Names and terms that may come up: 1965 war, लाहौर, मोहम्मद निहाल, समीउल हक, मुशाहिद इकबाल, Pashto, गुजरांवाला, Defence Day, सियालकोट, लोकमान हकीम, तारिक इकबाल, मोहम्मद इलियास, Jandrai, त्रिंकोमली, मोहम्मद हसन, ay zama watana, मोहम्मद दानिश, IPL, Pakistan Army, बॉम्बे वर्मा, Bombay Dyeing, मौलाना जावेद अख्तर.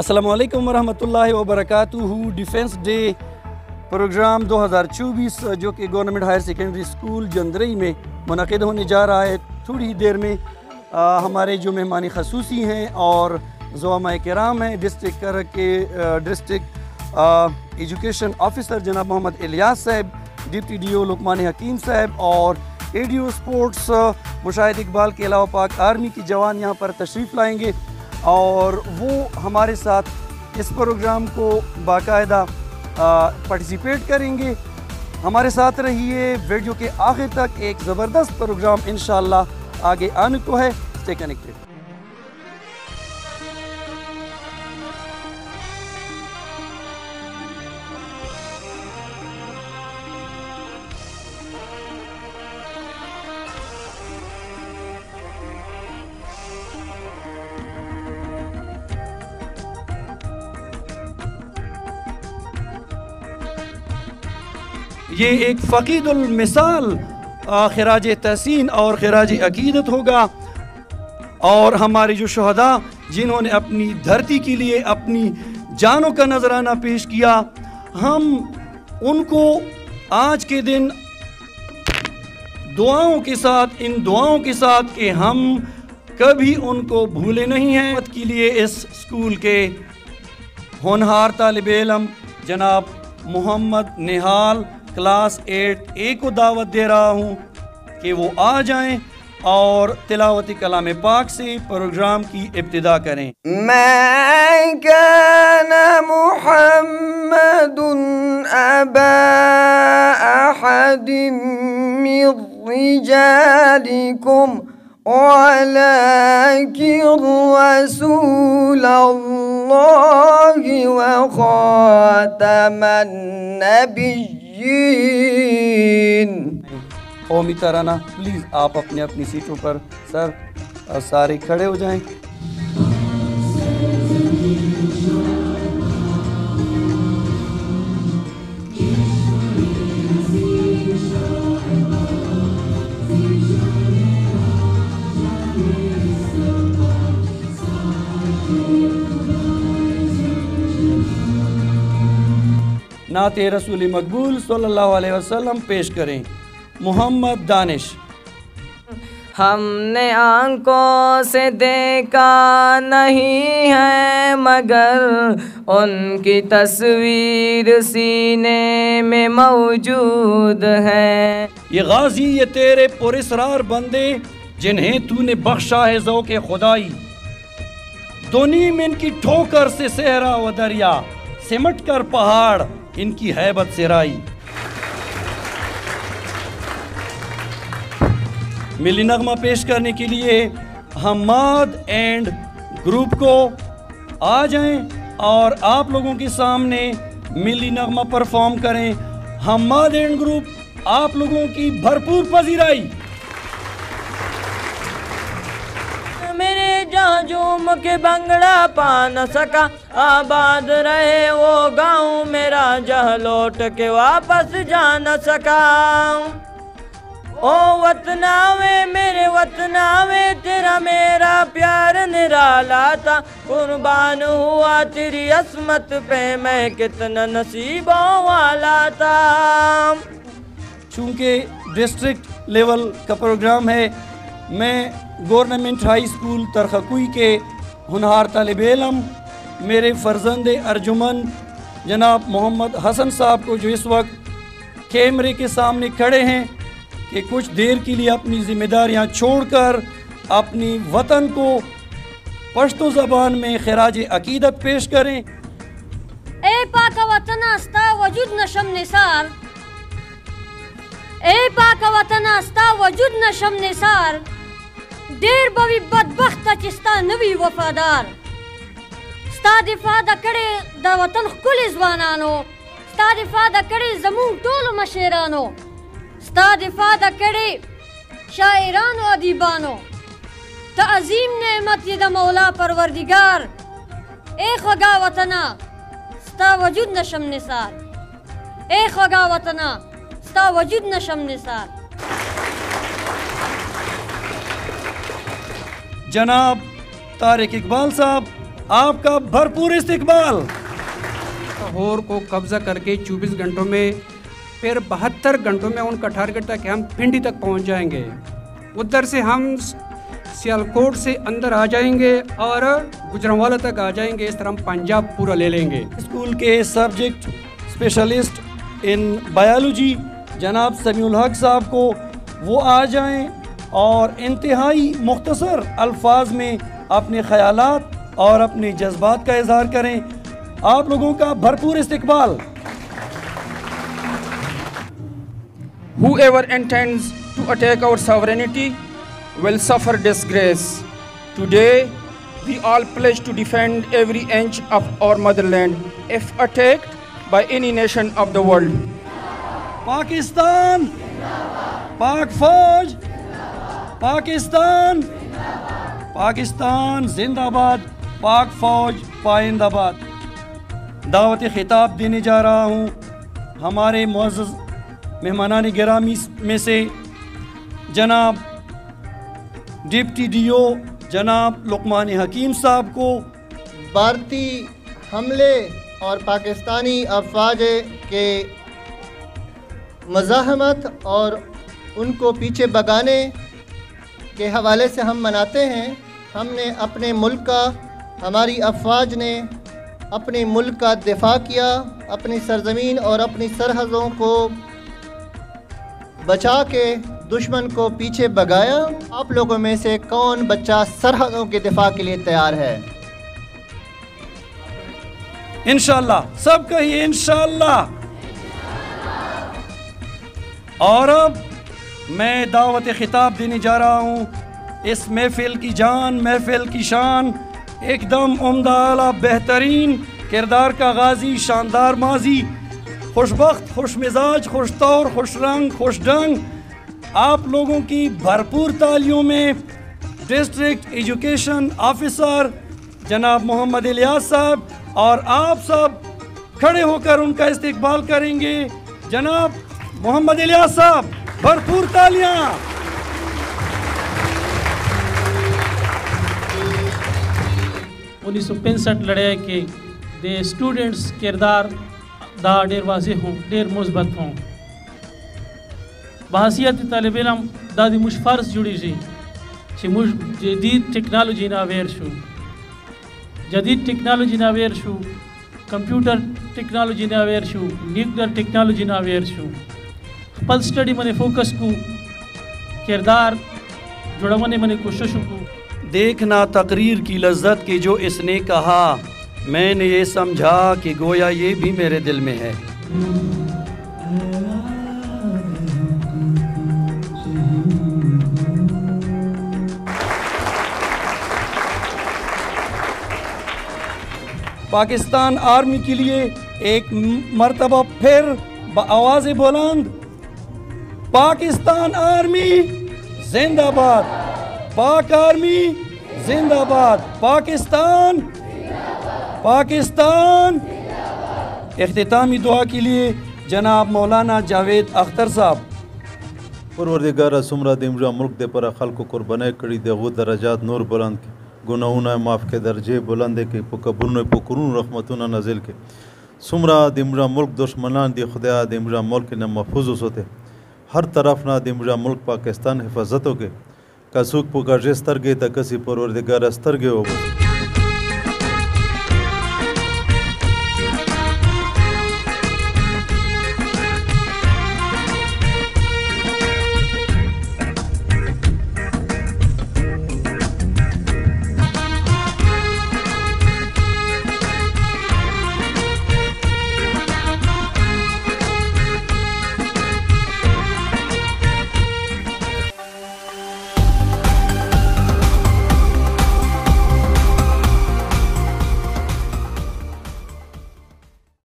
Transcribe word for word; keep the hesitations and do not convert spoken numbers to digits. अस्सलामुअलैकुम वरहमतुल्लाहि वबरकातुहू। Defence day programme दो हज़ार चौबीस जो कि government higher secondary school Jandrai में मुनक़िद होने जा रहा है। थोड़ी ही देर में आ, हमारे जो मेहमान खसूसी हैं और ज़ुआमाए किराम हैं, डिस्ट्रिक्ट कर के डिस्ट्रिक्ट एजुकेशन ऑफिसर जनाब मोहम्मद इलियास साहब, डिप्टी डी ओ लोकमान हकीम साहब और A D O sports मुशाहिद इकबाल के अलावा पाक आर्मी की जवान यहाँ पर तशरीफ़ लाएँगे और वो हमारे साथ इस प्रोग्राम को बाकायदा पार्टिसिपेट करेंगे। हमारे साथ रहिए, वीडियो के आखिर तक एक ज़बरदस्त प्रोग्राम इंशाल्लाह आगे आने को है। Stay connected. ये एक फ़कीदुल मिसाल खिराज तहसीन और खिराज अकीदत होगा और हमारे जो शहदा जिन्होंने अपनी धरती के लिए अपनी जानों का नजराना पेश किया, हम उनको आज के दिन दुआओं के साथ, इन दुआओं के साथ कि हम कभी उनको भूले नहीं हैं, के लिए इस स्कूल के होनहार तालिबे इल्म जनाब मोहम्मद निहाल class eight A को दावत दे रहा हूँ कि वो आ जाएं और तिलावत कलाम पाक से प्रोग्राम की इब्तिदा करें। मैं काना मुहम्मदुन अबा अहदिम मिर रिजालिकुम वलाकिन रसूलल्लाहि व खातमन नबी। ओमी तराना प्लीज़ आप अपने अपनी सीटों पर सर सारे खड़े हो जाएं। नाते रसूल मकबूल सल्लल्लाहु अलैहि वसल्लम पेश करें मोहम्मद दानिश। हमने आंखों से देखा नहीं है मगर उनकी तस्वीर सीने में मौजूद है। ये गाजी, ये तेरे पुरस्रार बंदे जिन्हें तूने बख्शा है ज़ौक़े खुदाई, दोनीम इनकी ठोकर से सहरा व दरिया, सिमट कर पहाड़ इनकी हैबत से राई। मिली नगमा पेश करने के लिए हमाद एंड ग्रुप को आ जाएं और आप लोगों के सामने मिली नगमा परफॉर्म करें। हमाद एंड ग्रुप आप लोगों की भरपूर पजीराई। जाजूम के बंगड़ा पा न सका, आबाद रहे वो गाँव मेरा जह लौट के वापस जा न सका। ओ वतनावे मेरे वतनावे तेरा मेरा प्यार निराला था, कुर्बान हुआ तेरी असमत पे मैं कितना नसीबों वाला था। चूँकि डिस्ट्रिक्ट लेवल का प्रोग्राम है, मैं गवर्नमेंट हाई स्कूल तरखकुई के हुनहार तालिब इलम मेरे फर्जंद अर्जुमन जनाब मोहम्मद हसन साहब को जो इस वक्त कैमरे के सामने खड़े हैं कि कुछ देर के लिए अपनी जिम्मेदारियां छोड़कर अपनी वतन को पश्तो ज़बान में खिराज अकीदत पेश करें। ए पाक वतन आस्ता वजूद नशम निसार, ए पाक वतन आस्ता वजूद नशम निसार, देर बवी बदबख्त चिस्ता नवी वफादार। स्ता दिफा द करे द वतन कुल जवानानो, स्ता दिफा द करे जमूं टोल मशेरानो, स्ता दिफा द करे शायरान व अदीबानो। तअज़ीम नेमत ये द मौला परवरदिगार, ए ख़ुदा वतना स्ता वजूद नशम निसार, ए ख़ुदा वतना स्ता वजूद नशम निसार। जनाब तारिक इकबाल साहब आपका भरपूर इस्तकबाल। लाहौर को कब्जा करके चौबीस घंटों में फिर बहत्तर घंटों में उनका टारगेट था कि हम पिंडी तक पहुंच जाएंगे, उधर से हम सियालकोट से अंदर आ जाएंगे और गुजरांवाला तक आ जाएंगे, इस तरह हम पंजाब पूरा ले लेंगे। स्कूल के सब्जेक्ट स्पेशलिस्ट इन बायोलॉजी जनाब समीउल हक साहब को वो आ जाएं और इंतहाई मुख्तसर अल्फाज में अपने ख्यालात और अपने जज्बात का इजहार करें। आप लोगों का भरपूर इस्तकबाल। Whoever intends to attack our sovereignty will suffer disgrace. Today, we all pledge to defend every inch of our motherland if attacked by any nation of the world. Pakistan Zindabad. Pak Fauj Zindabad. Pakistan Zindabad. Pakistan Zindabad. Pak Fauj Paindabad. दावत-ए-खिताब देने जा रहा हूँ हमारे मुअज़्ज़ज़ मेहमानान गिरामी में से जनाब deputy do जनाब लोकमान हकीम साहब को। भारतीय हमले और पाकिस्तानी अफवाज के मज़ाहमत और उनको पीछे भगाने के हवाले से हम मनाते हैं। हमने अपने मुल्क का, हमारी अफवाज ने अपने मुल्क का दिफा किया, अपनी सरज़मीन और अपनी सरहदों को बचा के दुश्मन को पीछे भगाया। आप लोगों में से कौन बच्चा सरहदों के दिफा के लिए तैयार है? इंशाल्लाह, सब कहिए इंशाल्लाह। और अब मैं दावत खिताब देने जा रहा हूँ इस महफिल की जान, महफिल की शान, एकदम उम्दा आला बेहतरीन किरदार का गाजी, शानदार माजी, खुशबख्त, खुश मिजाज, खुश तौर, खुश रंग, खुश डंग। आप लोगों की भरपूर तालियों में डिस्ट्रिक्ट एजुकेशन ऑफिसर जनाब मोहम्मद इलियास साहब और आप सब खड़े होकर उनका इस्तकबाल करेंगे। जनाब मोहम्मद इलियास साहब, भरपूर तालियां। उन्नीस सौ पैंसठ लड़ाई के दे स्टूडेंट्स किरदार दा ढेर वाजह हों, ढेर मुस्बत हों। बहसीत तालिब इलम दादी मुझ फर्ज जुड़ी जी कि मुझ जदीद टेक्नोलॉजी ना अवेयर शू, जदीद टेक्नोलॉजी ना अवेयर शू, कंप्यूटर टेक्नोलॉजी ना अवेयर शू, न्यूक्लियर टेक्नोलॉजी ना अवेयर शू। पल स्टडी मने फोकस को किरदार जुड़ा मने मने कोशिश को देखना तकरीर की लज्जत के जो इसने कहा, मैंने ये समझा कि गोया ये भी मेरे दिल में है। पाकिस्तान आर्मी के लिए एक मर्तबा फिर आवाज़ बुलंद, पाकिस्तान आर्मी जिंदाबाद, पाक आर्मी जिंदाबाद, पाकिस्तान पाकिस्तान। इख्तितामी दुआ के लिए जनाब मौलाना जावेद अख्तर साहब। परवरदिगार सुमरा दिमरा मुल्क दे पर खल को कुर्बान कड़ी देगो दराजात नूर बुलंद के गुनाहों माफ़ के दर्जे बुलंद के पुकबुन पुकरून रहमतुना नजिल के सुमरा दिमरा मुल्क दुश्मनान दे खुदा दिमरा मुल्क न महफूज होते हर तरफ ना दिमरा मुल्क पाकिस्तान हिफाजतों के कसुक पुकार स्तर गए तकसी परवरदिगार स्तर गए हो।